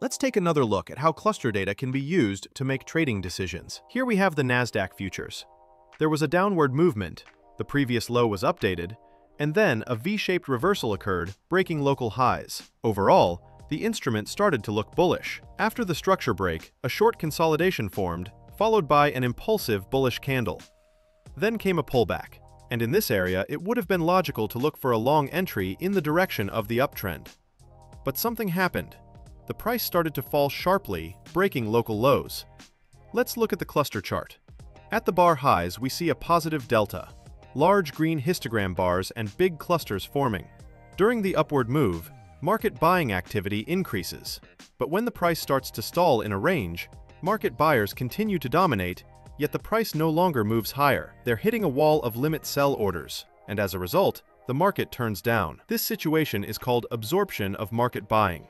Let's take another look at how cluster data can be used to make trading decisions. Here we have the NASDAQ futures. There was a downward movement, the previous low was updated, and then a V-shaped reversal occurred, breaking local highs. Overall, the instrument started to look bullish. After the structure break, a short consolidation formed, followed by an impulsive bullish candle. Then came a pullback, and in this area it would have been logical to look for a long entry in the direction of the uptrend. But something happened. The price started to fall sharply, breaking local lows. Let's look at the cluster chart. At the bar highs we see a positive delta, large green histogram bars and big clusters forming. During the upward move, market buying activity increases. But when the price starts to stall in a range, market buyers continue to dominate, yet the price no longer moves higher. They're hitting a wall of limit sell orders, and as a result, the market turns down. This situation is called absorption of market buying.